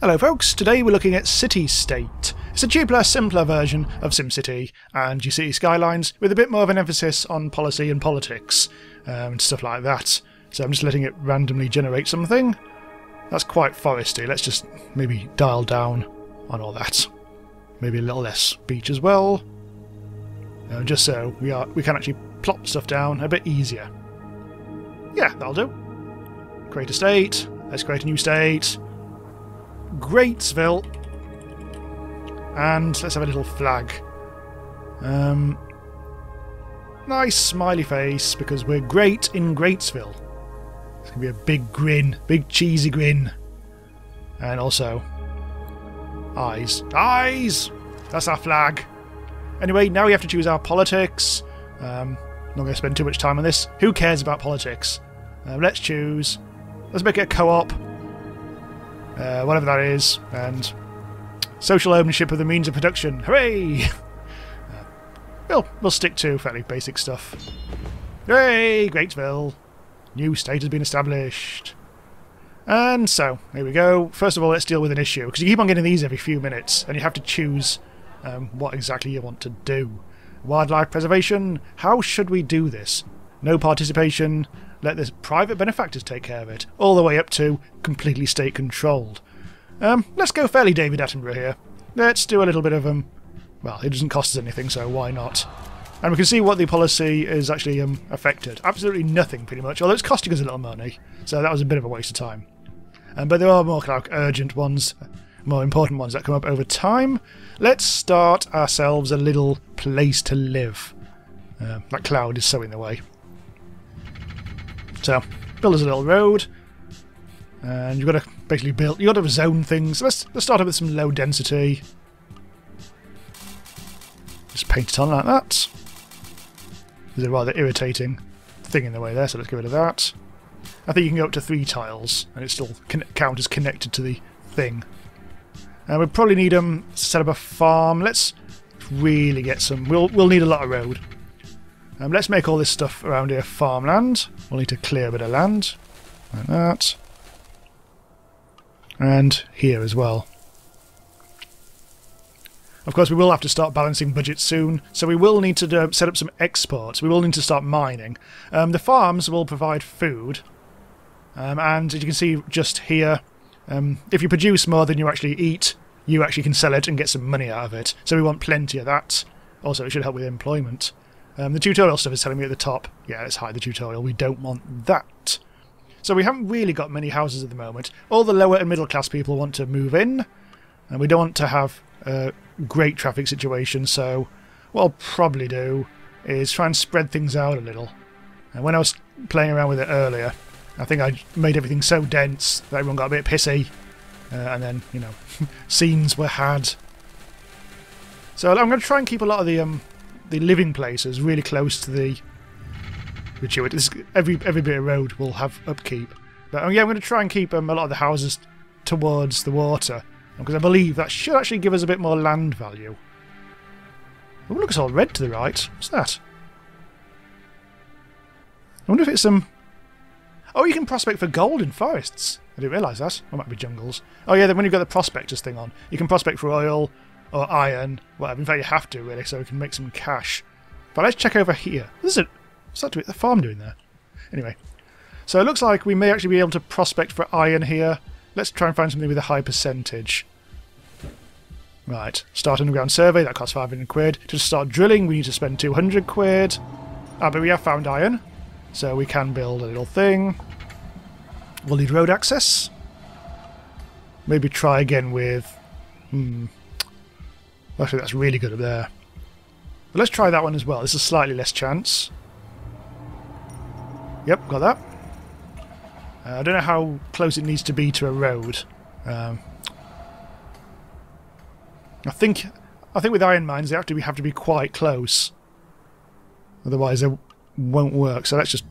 Hello folks, today we're looking at City State. It's a cheaper, simpler version of SimCity and your Cities Skylines with a bit more of an emphasis on policy and politics and stuff like that. So I'm just letting it randomly generate something. That's quite foresty, let's just maybe dial down on all that. Maybe a little less beach as well. Just so we can actually plop stuff down a bit easier. Yeah, that'll do. Create a state, let's create a new state. Greatsville, and let's have a little flag. Nice smiley face, because we're great in Greatsville. It's gonna be a big grin, big cheesy grin, and also eyes. That's our flag. Anyway, now we have to choose our politics. Not gonna spend too much time on this. Who cares about politics? Let's make it a co-op. Whatever that is, and social ownership of the means of production. Hooray! We'll stick to fairly basic stuff. Hooray! Greatsville! New state has been established. And so, here we go. First of all, let's deal with an issue, because you keep on getting these every few minutes, and you have to choose what exactly you want to do. Wildlife preservation? How should we do this? No participation. Let the private benefactors take care of it, all the way up to completely state-controlled. Let's go fairly David Attenborough here. Let's do a little bit of well, it doesn't cost us anything, so why not? And we can see what the policy is actually affected. Absolutely nothing, pretty much, although it's costing us a little money, so that was a bit of a waste of time. But there are more like, urgent ones, more important ones that come up over time. Let's start ourselves a little place to live. That cloud is so in the way. So, build us a little road, and you've got to basically build. You've got to zone things. Let's start off with some low density. Just paint it on like that. There's a rather irritating thing in the way there, so let's get rid of that. I think you can go up to 3 tiles, and it still count as connected to the thing. And we'll probably need to set up a farm. Let's really get some. We'll need a lot of road. Let's make all this stuff around here farmland. We'll need to clear a bit of land, like that. And here as well. Of course, we will have to start balancing budgets soon, so we will need to set up some exports. We will need to start mining. The farms will provide food, and as you can see just here, if you produce more than you actually eat, you actually can sell it and get some money out of it. So we want plenty of that. Also, it should help with employment. The tutorial stuff is telling me at the top, yeah, let's hide the tutorial, we don't want that. So we haven't really got many houses at the moment. All the lower and middle class people want to move in, and we don't want to have a great traffic situation, so what I'll probably do is try and spread things out a little. And when I was playing around with it earlier, I think I made everything so dense that everyone got a bit pissy, and then, you know, scenes were had. So I'm going to try and keep a lot of the living places really close to the every bit of road will have upkeep. But yeah, I'm going to try and keep a lot of the houses towards the water, because I believe that should actually give us a bit more land value. Oh, look, it's all red to the right. What's that? I wonder if it's some... Oh, you can prospect for gold in forests. I didn't realise that. Or it might be jungles. Oh yeah, then when you've got the prospectors thing on, you can prospect for oil, or iron, whatever. In fact, you have to, really, so we can make some cash. But let's check over here. What's that the farm doing there? Anyway, so it looks like we may actually be able to prospect for iron here. Let's try and find something with a high percentage. Right, start underground survey, that costs 500 quid. To start drilling, we need to spend 200 quid. But we have found iron, so we can build a little thing. We'll need road access. Maybe try again with... Actually, that's really good up there. But let's try that one as well. This is slightly less chance. Yep, got that. I don't know how close it needs to be to a road. I think with iron mines, they have to be quite close. Otherwise, they won't work. So let's just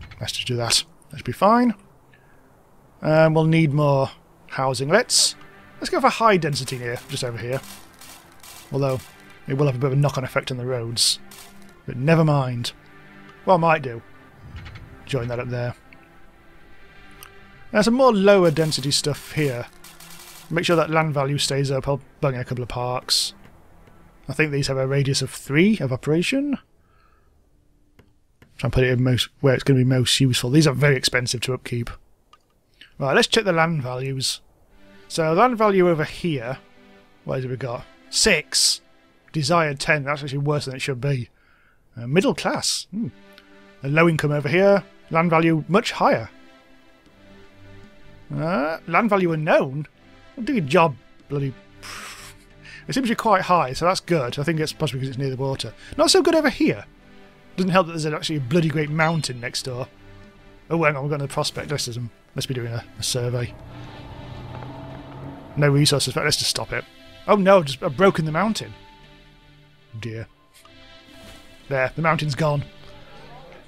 do that. That should be fine. We'll need more housing. Let's go for high density here, just over here. Although, it will have a bit of a knock-on effect on the roads. But never mind. Well, I might do. Join that up there. Now, some more lower density stuff here. Make sure that land value stays up. I'll bung in a couple of parks. I think these have a radius of 3 of operation. Try and put it in most where it's going to be most useful. These are very expensive to upkeep. Right, let's check the land values. So land value over here, what have we got? 6. Desired 10. That's actually worse than it should be. Middle class. A low income over here. Land value much higher. Land value unknown. Do your job, bloody. It seems to be quite high, so that's good. I think it's possibly because it's near the water. Not so good over here. Doesn't help that there's actually a bloody great mountain next door. Oh, hang on, we've got another prospect. Let's be doing a survey. No resources, but let's just stop it. Oh no, I've broken the mountain. Dear. There, the mountain's gone.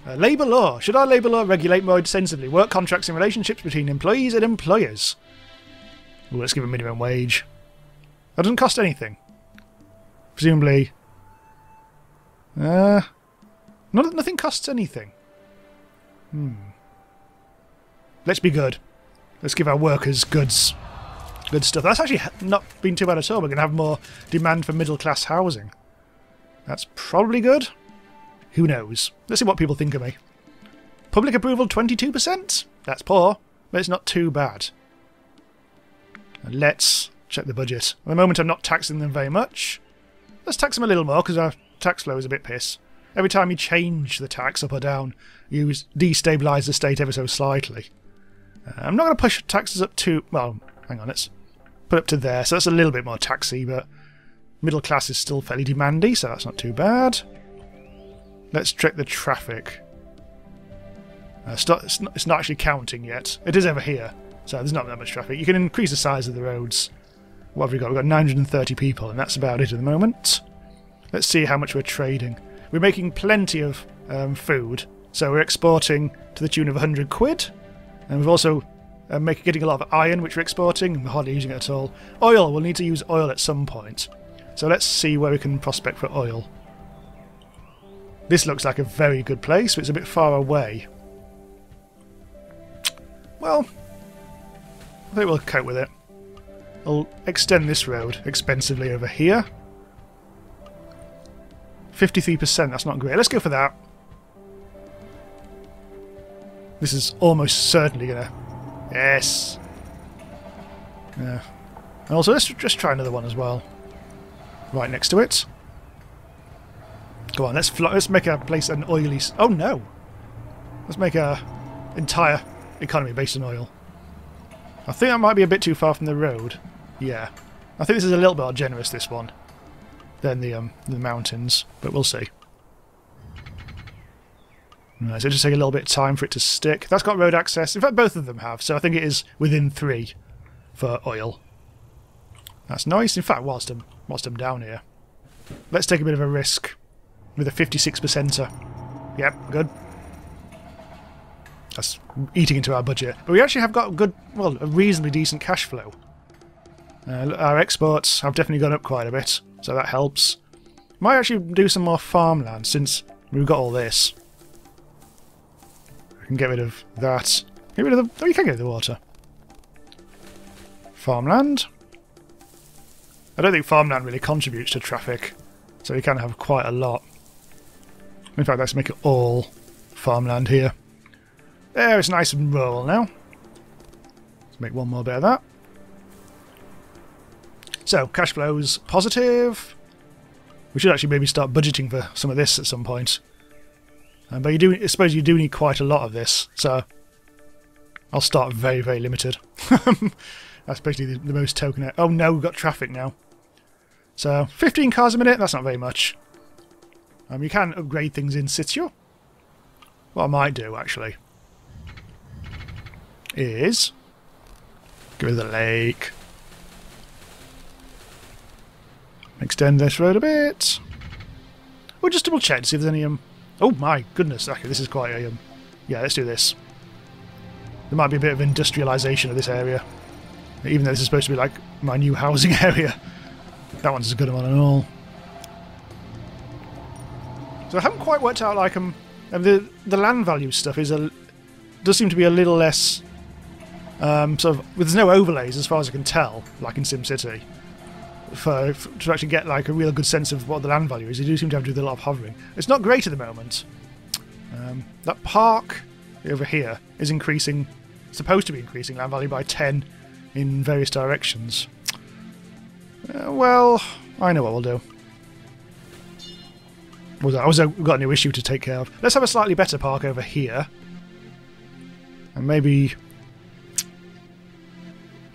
Labour law. Should our labour law regulate more sensibly? Work contracts and relationships between employees and employers. Ooh, let's give a minimum wage. That doesn't cost anything. Presumably. Nothing costs anything. Let's be good. Let's give our workers goods. Good stuff. That's actually not been too bad at all. We're going to have more demand for middle-class housing. That's probably good. Who knows? Let's see what people think of me. Public approval 22%? That's poor, but it's not too bad. Let's check the budget. At the moment I'm not taxing them very much. Let's tax them a little more because our tax flow is a bit piss. Every time you change the tax up or down, you destabilise the state ever so slightly. I'm not going to push taxes up to... well, hang on, let's put up to there. So that's a little bit more taxy, but middle class is still fairly demandy, so that's not too bad. Let's check the traffic. It's not actually counting yet. It is over here, so there's not that much traffic. You can increase the size of the roads. What have we got? We've got 930 people, and that's about it at the moment. Let's see how much we're trading. We're making plenty of food, so we're exporting to the tune of 100 quid. And we've also getting a lot of iron, which we're exporting, and we're hardly using it at all. Oil, we'll need to use oil at some point. So let's see where we can prospect for oil. This looks like a very good place, but it's a bit far away. Well, I think we'll cope with it. I'll extend this road expensively over here. 53%, that's not great. Let's go for that. This is almost certainly going to... Yes! Yeah. And also, let's just try another one as well. Right next to it. Come on, let's make our place an oily... Oh no! Let's make our entire economy based on oil. I think that might be a bit too far from the road. Yeah. I think this is a little bit more generous, this one, than the mountains, but we'll see. Right, so it'll just take a little bit of time for it to stick. That's got road access. In fact, both of them have, so I think it is within 3 for oil. That's nice. In fact, whilst I'm down here, let's take a bit of a risk with a 56%er. Yep, good. That's eating into our budget. But we actually have got good, well, a reasonably decent cash flow. Our exports have definitely gone up quite a bit, so that helps. Might actually do some more farmland since we've got all this. Can get rid of that. Get rid of the... Oh, you can get rid of the water. Farmland. I don't think farmland really contributes to traffic, so you can have quite a lot. In fact, let's make it all farmland here. There, it's nice and rural now. Let's make one more bit of that. So, cash flow's positive. We should actually maybe start budgeting for some of this at some point. But I suppose you do need quite a lot of this, so I'll start very, very limited. That's basically the most token. Oh no, we've got traffic now. So 15 cars a minute, that's not very much. You can upgrade things in situ. What I might do, actually, is go to the lake. Extend this road a bit. We'll just double check to see if there's any... Oh my goodness, actually, this is quite a... yeah, let's do this. There might be a bit of industrialisation of this area. Even though this is supposed to be like my new housing area. That one's a good one and all. So I haven't quite worked out, like, the land value stuff does seem to be a little less So there's no overlays as far as I can tell, like in SimCity, to actually get like a real good sense of what the land value is. You do seem to have to do a lot of hovering. It's not great at the moment. That park over here is increasing, supposed to be increasing land value by 10 in various directions. Well, I know what we'll do. We've got a new issue to take care of. Let's have a slightly better park over here. And maybe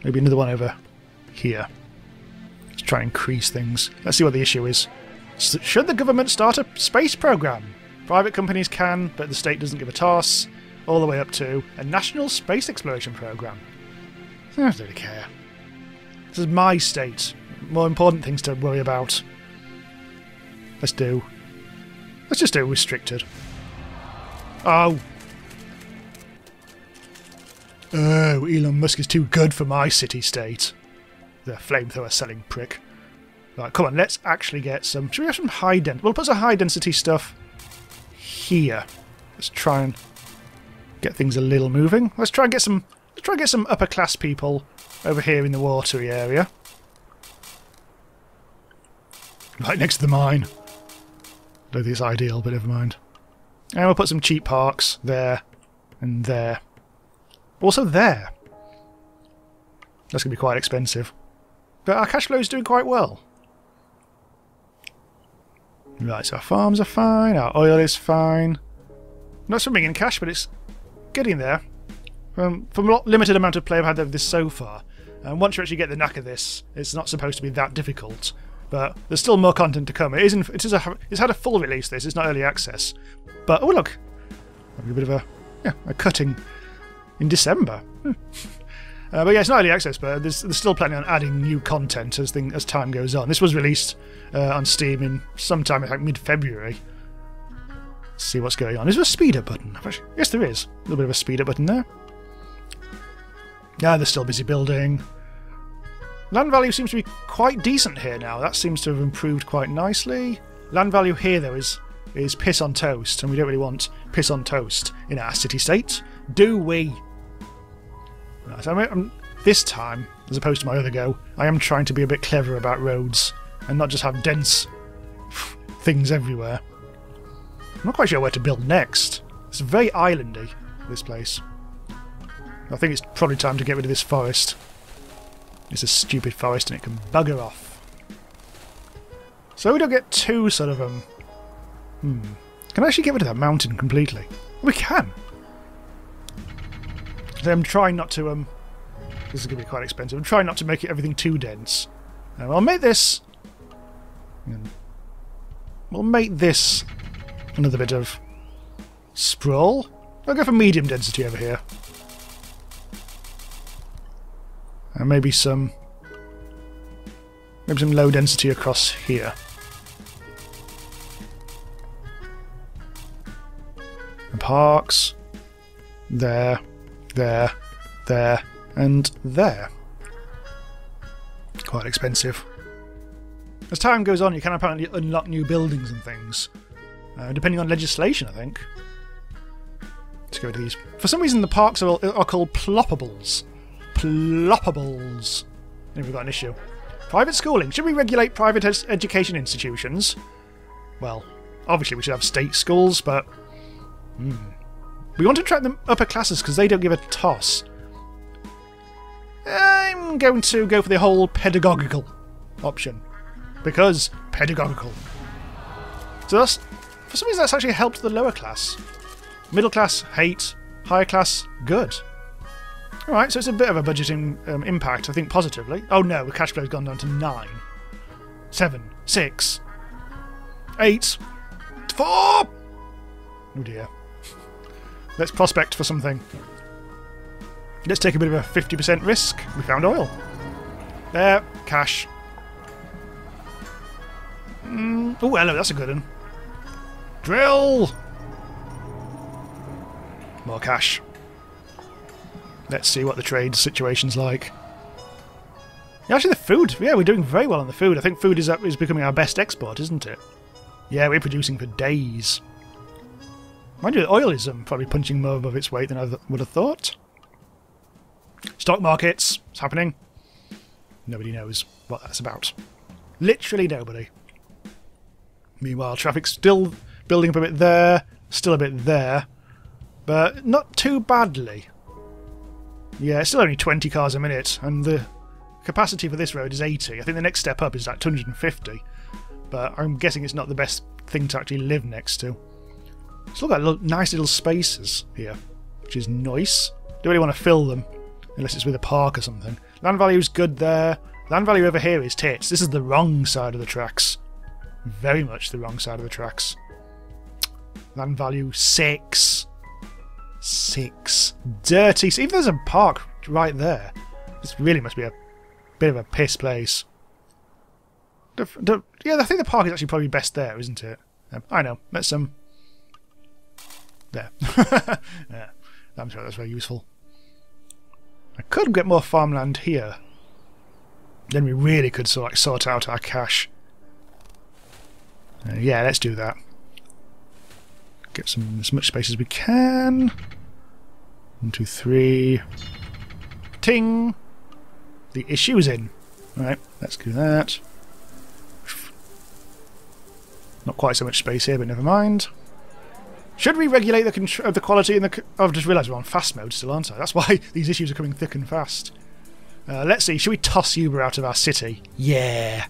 another one over here. Let's try and increase things. Let's see what the issue is. Should the government start a space program? Private companies can, but the state doesn't give a toss. All the way up to a national space exploration program. I don't really care. This is my state. More important things to worry about. Let's just do restricted. Oh. Oh, Elon Musk is too good for my city-state. The flamethrower-selling prick. Right, come on, let's actually get some... Should we have some high-density... We'll put some high-density stuff here. Let's try and get things a little moving. Let's try and get some... Let's try and get some upper-class people over here in the watery area. Right next to the mine. I don't think it's ideal, but never mind. And we'll put some cheap parks there and there. Also there. That's going to be quite expensive. But our cash flow is doing quite well. Right, so our farms are fine, our oil is fine. Not swimming in cash, but it's getting there. From a limited amount of play I've had of this so far. And once you actually get the knack of this, it's not supposed to be that difficult. But there's still more content to come. It's had a full release. This it's not early access. But oh look, a bit of a cutting in December. But yeah, it's not early access. But there's still planning on adding new content as time goes on. This was released on Steam in sometime like mid-February. See what's going on. Is there a speed up button? Yes, there is. A little bit of a speed up button there. Yeah, they're still busy building. Land value seems to be quite decent here now. That seems to have improved quite nicely. Land value here, though, is piss on toast, and we don't really want piss on toast in our city-state, do we? Right, so this time, as opposed to my other go, I am trying to be a bit clever about roads and not just have dense things everywhere. I'm not quite sure where to build next. It's very islandy, this place. I think it's probably time to get rid of this forest. It's a stupid forest and it can bugger off. So we don't get too sort of Can I actually get rid of that mountain completely? We can! I'm trying not to This is going to be quite expensive. I'm trying not to make everything too dense. I'll make this... We'll make this another bit of sprawl. I'll go for medium density over here. And maybe some low density across here. And parks. There, there, there, and there. Quite expensive. As time goes on, you can apparently unlock new buildings and things. Depending on legislation, I think. Let's go to these. For some reason, the parks are called ploppables. Ploppables. I think we've got an issue. Private schooling. Should we regulate private education institutions? Well, obviously we should have state schools, but... We want to attract the upper classes because they don't give a toss. I'm going to go for the whole pedagogical option. Because pedagogical. So that's... For some reason that's actually helped the lower class. Middle class, hate. Higher class, good. Alright, so it's a bit of a budgeting impact, I think, positively. Oh no, the cash flow's gone down to 9. 7. 6. 8. 4! Oh dear. Let's prospect for something. Let's take a bit of a 50% risk. We found oil. There. Cash. Oh, hello, that's a good one. Drill! More cash. Let's see what the trade situation's like. Yeah, actually, the food. Yeah, we're doing very well on the food. I think food is becoming our best export, isn't it? Yeah, we're producing for days. Mind you, the oil is probably punching more above its weight than I would have thought. Stock markets, it's happening. Nobody knows what that's about. Literally nobody. Meanwhile, traffic's still building up a bit there, still a bit there, but not too badly. Yeah, it's still only 20 cars a minute, and the capacity for this road is 80. I think the next step up is like 250, but I'm guessing it's not the best thing to actually live next to. Still got little, nice little spaces here, which is nice. Don't really want to fill them, unless it's with a park or something. Land value's good there. Land value over here is tits. This is the wrong side of the tracks. Very much the wrong side of the tracks. Land value 6. 6. Dirty. Even there's a park right there. This really must be a bit of a piss place. Yeah, I think the park is actually probably best there, isn't it? I know. Let's there. Yeah, I'm sure that's very useful. I could get more farmland here. Then we really could sort out our cash. Yeah, let's do that. Get some as much space as we can. 1, 2, 3. Ting! The issue's in. Alright, let's do that. Not quite so much space here, but never mind. Should we regulate the quality and the... I've just realised we're on fast mode still, aren't I? That's why these issues are coming thick and fast. Let's see, should we toss Uber out of our city? Yeah!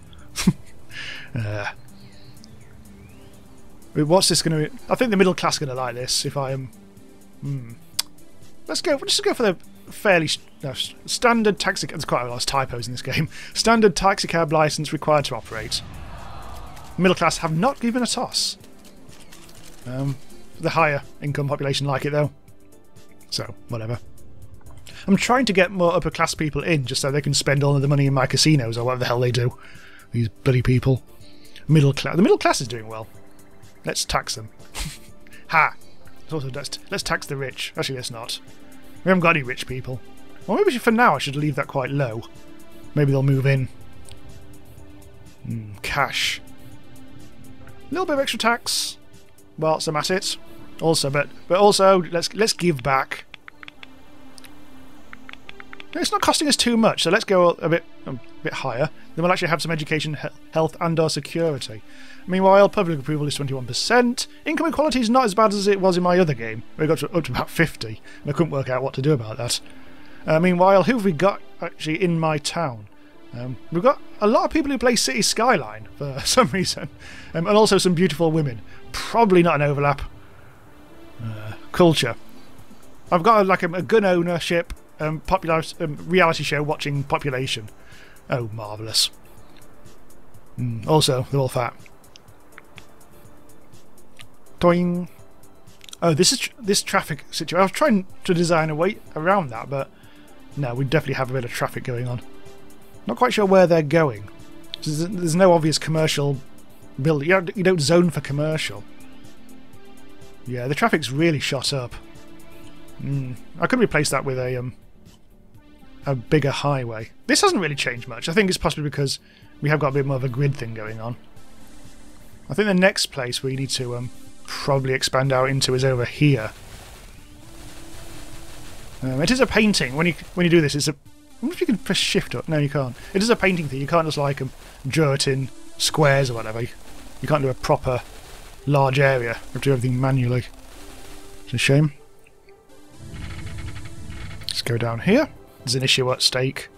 What's this going to be? I think the middle class are going to like this, if I am... Let's go for the fairly... standard taxi... There's quite a lot of typos in this game. Standard taxi cab licence required to operate. Middle class have not given a toss. The higher income population like it though, so whatever. I'm trying to get more upper class people in just so they can spend all of the money in my casinos or whatever the hell they do. These bloody people. Middle class. The middle class is doing well. Let's tax them. Ha! Also, let's tax the rich. Actually, let's not. We haven't got any rich people. Well, maybe for now I should leave that quite low. Maybe they'll move in. Cash. A little bit of extra tax. Whilst I'm at it, also, but also let's give back. It's not costing us too much, so let's go a bit higher. Then we'll actually have some education, health, and our security. Meanwhile, public approval is 21%. Income equality is not as bad as it was in my other game, where it got up to about 50, and I couldn't work out what to do about that. Meanwhile, who have we got actually in my town? We've got a lot of people who play Cities Skylines for some reason, and also some beautiful women. Probably not an overlap. Culture. I've got like a gun ownership reality show watching population. Oh, marvellous. Also, they're all fat. Toing. Oh, this is this traffic situation. I was trying to design a way around that, but no, we definitely have a bit of traffic going on. Not quite sure where they're going. There's no obvious commercial building. You don't zone for commercial. Yeah, the traffic's really shot up. I could replace that with a bigger highway. This hasn't really changed much. I think it's possibly because we have got a bit more of a grid thing going on. I think the next place we need to probably expand out into is over here. It is a painting. When you do this, it's a... I wonder if you can press shift up. No, you can't. It is a painting thing. You can't just like draw it in squares or whatever. You can't do a proper large area. You have to do everything manually. It's a shame. Let's go down here. There's an issue at stake.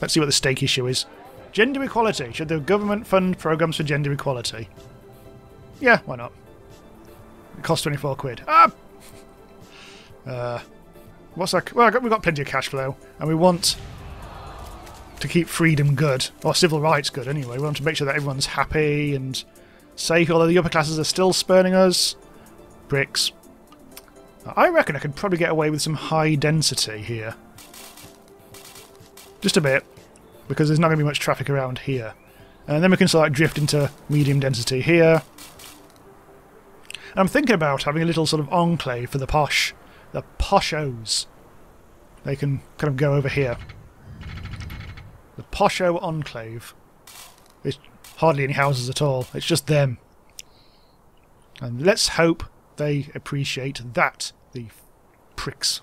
Let's see what the stake issue is. Gender equality. Should the government fund programs for gender equality? Yeah, why not? It costs 24 quid. Ah! What's that? Well, we've got plenty of cash flow, and we want to keep freedom good, or civil rights good anyway. We want to make sure that everyone's happy and safe, although the upper classes are still spurning us. Bricks. I reckon I could probably get away with some high density here. Just a bit, because there's not going to be much traffic around here. And then we can sort of drift into medium density here. And I'm thinking about having a little sort of enclave for the posh. The poshos. They can kind of go over here. The posho enclave. There's hardly any houses at all. It's just them. And let's hope they appreciate that, the pricks.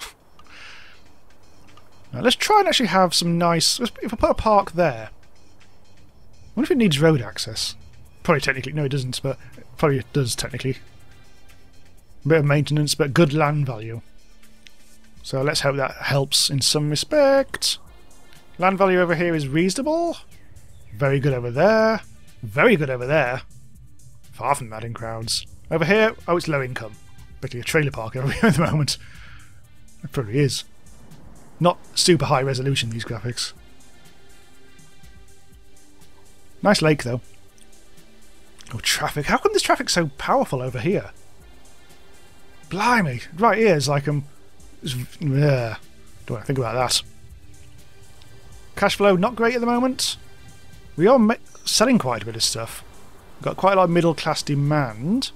Now, let's try and actually have some nice... If I put a park there... I wonder if it needs road access. Probably technically... No, it doesn't, but... It probably does, technically. A bit of maintenance, but good land value. So let's hope that helps in some respect. Land value over here is reasonable. Very good over there. Very good over there. Far from mad in crowds. Over here, oh, it's low income. Basically a trailer park over here at the moment. It probably is. Not super high resolution, these graphics. Nice lake, though. Oh, traffic. How come this traffic's so powerful over here? Blimey. Right here is like... Yeah. Don't want to think about that. Cash flow not great at the moment. We are selling quite a bit of stuff. We've got quite a lot of middle class demand.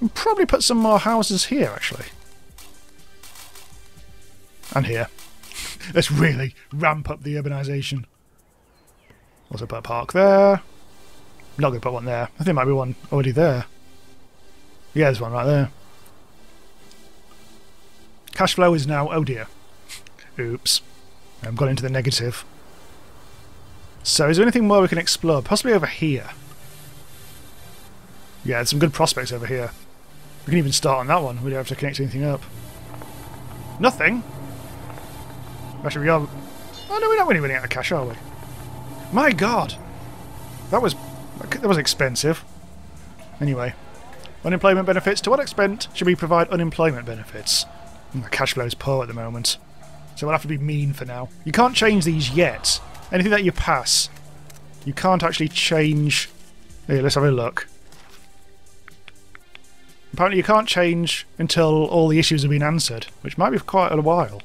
We'll probably put some more houses here, actually. And here. Let's really ramp up the urbanisation. Also put a park there. Not going to put one there. I think there might be one already there. Yeah, there's one right there. Cash flow is now... Oh dear. Oops. I've gone into the negative. So is there anything more we can explore? Possibly over here. Yeah, there's some good prospects over here. We can even start on that one. We don't have to connect anything up. Nothing? Actually, we are... Oh no, we're not really running out of cash, are we? My god! That was expensive. Anyway. Unemployment benefits. To what extent should we provide unemployment benefits? My cash flow is poor at the moment. So we'll have to be mean for now. You can't change these yet. Anything that you pass, you can't actually change... Here, let's have a look. Apparently you can't change until all the issues have been answered, which might be for quite a while.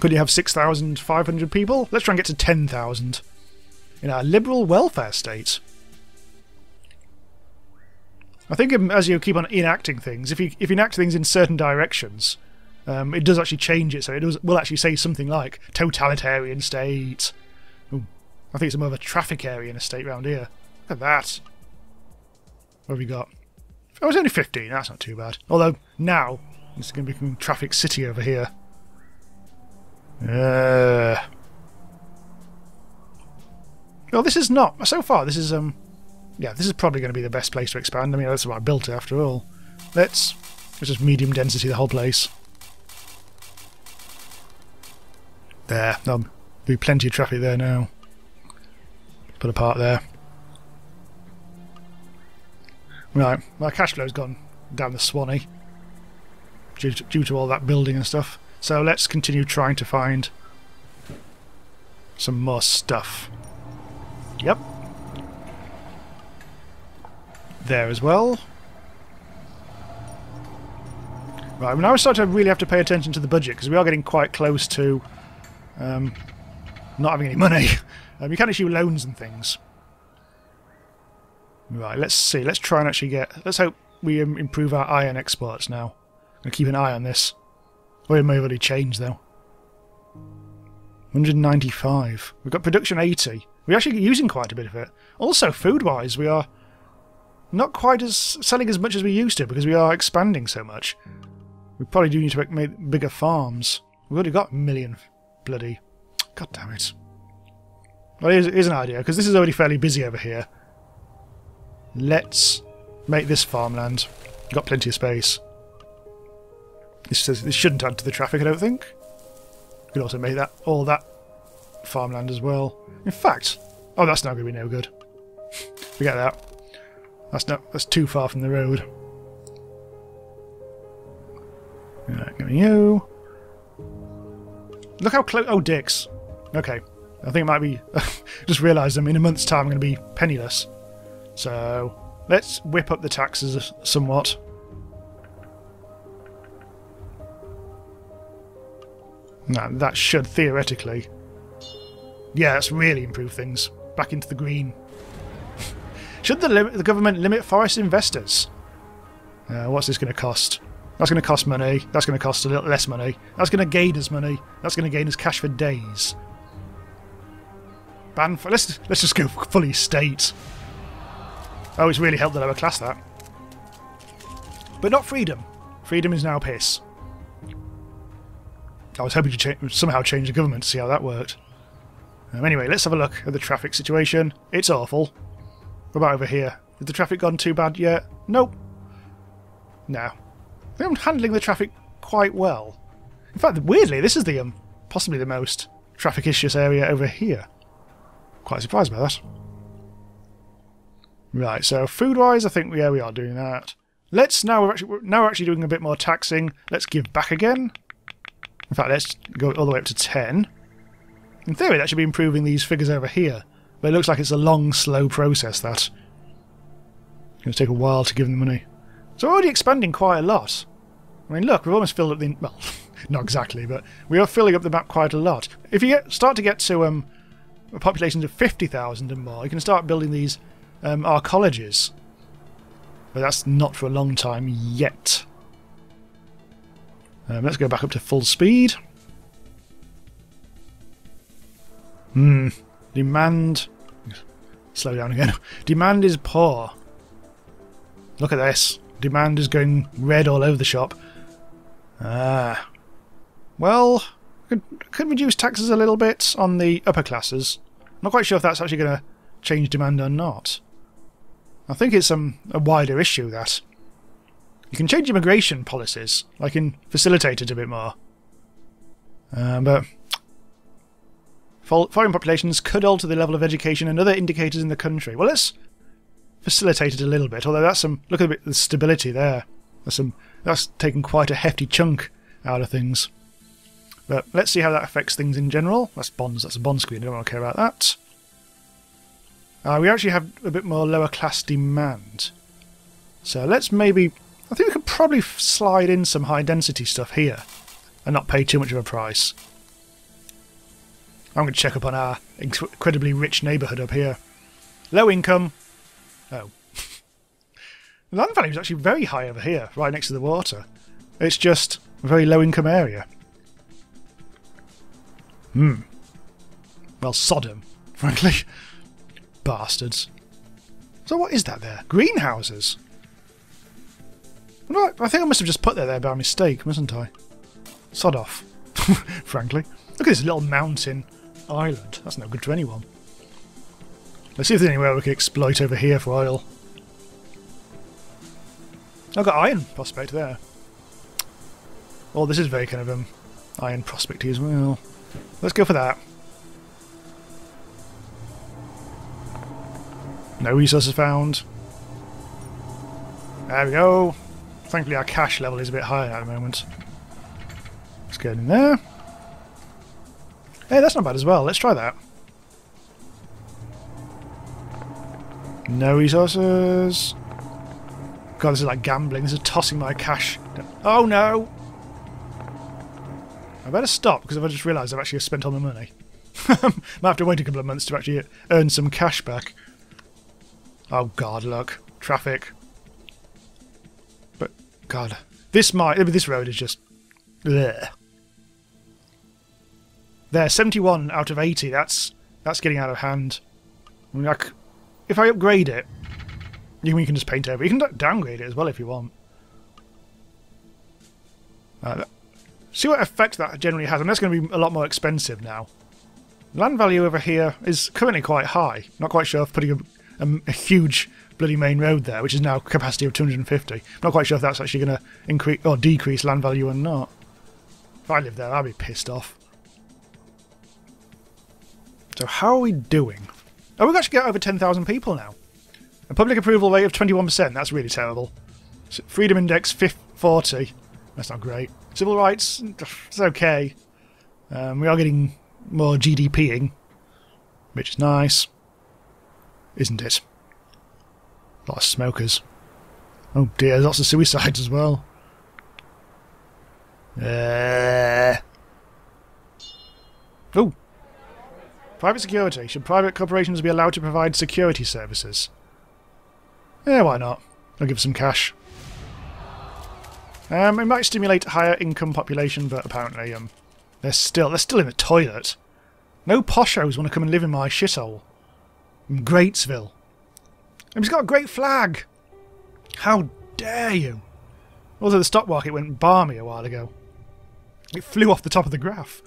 Could you have 6,500 people? Let's try and get to 10,000 in our liberal welfare state. I think as you keep on enacting things, if you enact things in certain directions, it does actually change it, so will actually say something like totalitarian state. Ooh, I think it's more of a traffic area in a state round here. Look at that. What have we got? Oh, it's only 15, that's not too bad. Although, now, this is going to become Traffic City over here. Well, this is not. So far, this is... Yeah, this is probably going to be the best place to expand. I mean, that's what I built it after all. Let's just medium density the whole place. There. There'll be plenty of traffic there now. Put a park there. Right, my cash flow's gone down the Swanee due to all that building and stuff. So let's continue trying to find some more stuff. Yep. There as well. Right, now we start to really have to pay attention to the budget because we are getting quite close to not having any money. You can issue loans and things. Right, let's see. Let's try and actually get... Let's hope we improve our iron exports now. I'm going to keep an eye on this. Oh, it may have already changed, though. 195. We've got production 80. We're actually using quite a bit of it. Also, food-wise, we are... Not quite as selling as much as we used to because we are expanding so much. We probably do need to make bigger farms. We've already got a million bloody... God damn it. Well, here's an idea, because this is already fairly busy over here. Let's make this farmland. We've got plenty of space. This shouldn't add to the traffic, I don't think. We could also make that all that farmland as well. In fact... Oh, that's not going to be no good. Forget that. That's too far from the road. Right, give me you. Look how close... Oh, dicks. Okay. I think it might be... Just realised in a month's time I'm going to be penniless. So, let's whip up the taxes somewhat. Now, that should theoretically... Yeah, that's really improved things. Back into the green. Should the government limit forest investors? What's this going to cost? That's going to cost money. That's going to cost a little less money. That's going to gain us money. That's going to gain us cash for days. Ban for... Let's just go fully state. Oh, it's really helped the lower class, that. But not freedom. Freedom is now piss. I was hoping to somehow change the government to see how that worked. Anyway, let's have a look at the traffic situation. It's awful. What about over here? Has the traffic gone too bad yet? Nope. No. I'm handling the traffic quite well. In fact, weirdly, this is the possibly the most traffic-issuous area over here. Quite surprised by that. Right, so food-wise, I think yeah, we are doing that. Let's now we're actually doing a bit more taxing. Let's give back again. In fact, let's go all the way up to 10. In theory, that should be improving these figures over here, but it looks like it's a long, slow process. That it's going to take a while to give them the money. So we're already expanding quite a lot. I mean, look, we've almost filled up the well, not exactly, but we are filling up the map quite a lot. If you start to get to populations of 50,000 and more, you can start building these our colleges. But that's not for a long time yet. Let's go back up to full speed. Demand. Slow down again. Demand is poor. Look at this. Demand is going red all over the shop. Ah. Well, could reduce taxes a little bit on the upper classes. I'm not quite sure if that's actually going to change demand or not. I think it's a wider issue that. You can change immigration policies. I can facilitate it a bit more. But foreign populations could alter the level of education and other indicators in the country. Well, let's facilitate it a little bit. Although that's some look at the stability there. That's taken quite a hefty chunk out of things. But let's see how that affects things in general. That's bonds. That's a bond screen. I don't want to care about that. We actually have a bit more lower class demand. So let's maybe... I think we could probably slide in some high density stuff here and not pay too much of a price. I'm going to check up on our incredibly rich neighbourhood up here. Low income. Oh. The land value is actually very high over here, right next to the water. It's just a very low income area. Well, Sodom, frankly. Bastards. So what is that there? Greenhouses? Right, I think I must have just put that there by mistake, mustn't I? Sod off, frankly. Look at this little mountain island. That's no good to anyone. Let's see if there's anywhere we can exploit over here for oil. I've got iron prospect there. Oh, this is very kind of iron prospecty as well. Let's go for that. No resources found. There we go. Thankfully our cash level is a bit higher at the moment. Let's get in there. Hey, that's not bad as well. Let's try that. No resources. God, this is like gambling. This is tossing my cash. Oh no! I better stop because I've just realised I've actually spent all my money. Might have to wait a couple of months to actually earn some cash back. Oh god, look. Traffic. But, god. This road is just... bleh. There, 71 out of 80. That's getting out of hand. I mean, if I upgrade it, you can just paint over. You can downgrade it as well if you want. See what effect that generally has. I mean, that's going to be a lot more expensive now. Land value over here is currently quite high. Not quite sure if putting a huge bloody main road there, which is now capacity of 250. I'm not quite sure if that's actually going to increase or decrease land value or not. If I lived there, I'd be pissed off. So how are we doing? Oh, we've actually got over 10,000 people now. A public approval rate of 21%. That's really terrible. Freedom index 40. That's not great. Civil rights, it's okay. We are getting more GDPing, which is nice. Isn't it? A lot of smokers. Oh dear, lots of suicides as well. Oh! Private security. Should private corporations be allowed to provide security services? Yeah, why not? I'll give some cash. It might stimulate higher income population, but apparently they're still in the toilet. No poshos want to come and live in my shithole. Greatsville. And he's got a great flag! How dare you! Also, the stock market went barmy a while ago. It flew off the top of the graph.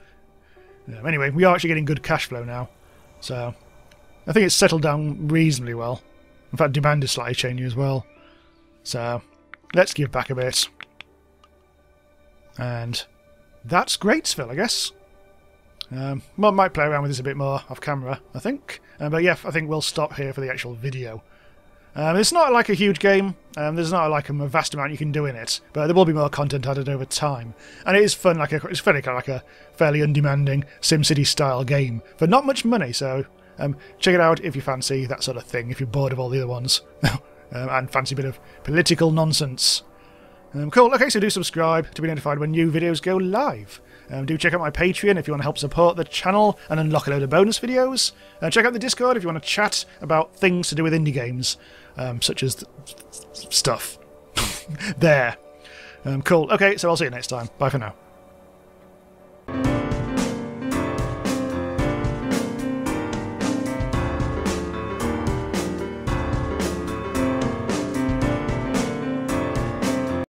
Anyway, we are actually getting good cash flow now. So I think it's settled down reasonably well. In fact, demand is slightly changing as well. So let's give back a bit. And that's Greatsville, I guess. Well, I might play around with this a bit more off camera, I think. But yeah, I think we'll stop here for the actual video. It's not like a huge game. There's not like a vast amount you can do in it, but there will be more content added over time. And it is fun. It's fairly kind of like a fairly undemanding SimCity style game for not much money. So check it out if you fancy that sort of thing. If you're bored of all the other ones and fancy a bit of political nonsense. Cool. Okay, so do subscribe to be notified when new videos go live. Do check out my Patreon if you want to help support the channel and unlock a load of bonus videos. Check out the Discord if you want to chat about things to do with indie games, such as stuff. There. Cool. Okay, so I'll see you next time. Bye for now.